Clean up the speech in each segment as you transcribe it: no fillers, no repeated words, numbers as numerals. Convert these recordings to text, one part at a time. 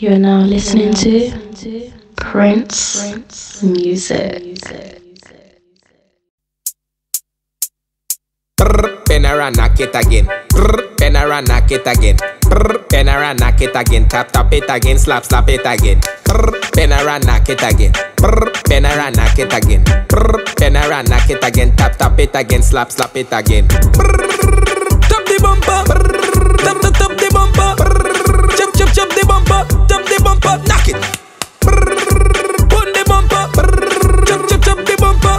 You are now listening to Prince Music. Penara knock it again. Penara knock it again. Penara knock it again. Tap tap it again. Slap slap it again. Penara knock it again. Penara knock it again. Penara knock it again. Tap tap it again. Slap slap it again. Tap the bumper. Tap tap tap the bumper. Chop chop chop the bumper. Tap the bumper. Knock it. Put the bumper. Chop chop chop the bumper.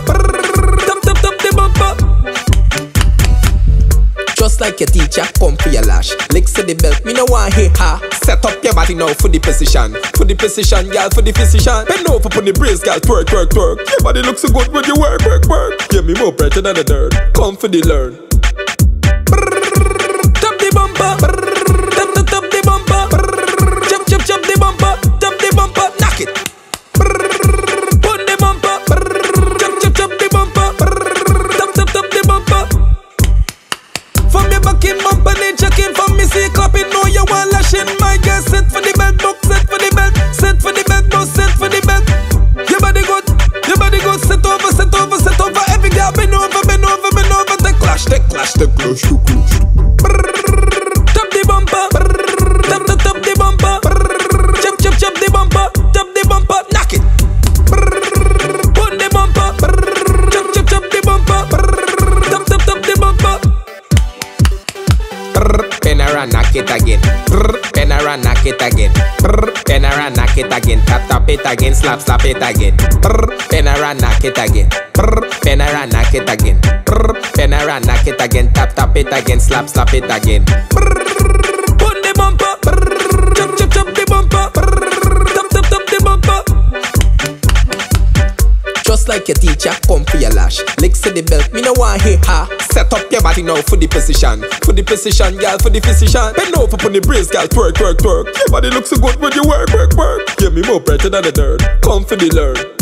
Just like your teacher, come for your lash. Licks to the belt, me no want hate her. Set up your body now for the position. For the position, girl, for the position. Bend over for the brace, girl, twerk, twerk, twerk. Your body looks so good when you work, work, work. Give me more pressure than the dirt. Come for the learn. Tap the bumper. Tap, tap, tap the bumper. Chop, chop, chop the bumper. Tap the bumper, knock it. Put the bumper. Chop, chop, chop the bumper. Tap, tap, tap the bumper. From the backing bumper, they checking from me, see clapping. No, you want lashing, my girl. Set for the belt, no, set for the belt, set for the belt, no, set for the belt. Your body good, set over, set over, set over. Every girl bend over, bend over, bend over. The clash, the clash, the clash, the clash. Tap the bumper, tap, tap, tap the bumper. Chop, chop, chop the bumper, tap the bumper, knock it. Put the bumper, chop, chop, chop the bumper, tap, tap, tap the bumper. Penara knock it again. Penara knock it again. Penara knock it again. Tap tap it again. Slap slap it again. Penara knock it again. Penara knock it again. Penara knock it again. Tap tap it again. Slap slap it again. Put the bumper. Chop chop chop the bumper. Tap tap tap the bumper. Just like your teacher, come for your lash. Licks to the belt, me no want hate her. Set up your body now for the position. For the position, girl, for the position. Bend over for the brace, girl, twerk, twerk, twerk. Your body looks so good when you work, work, work. Give me more pressure than the dirt. Come for the learn.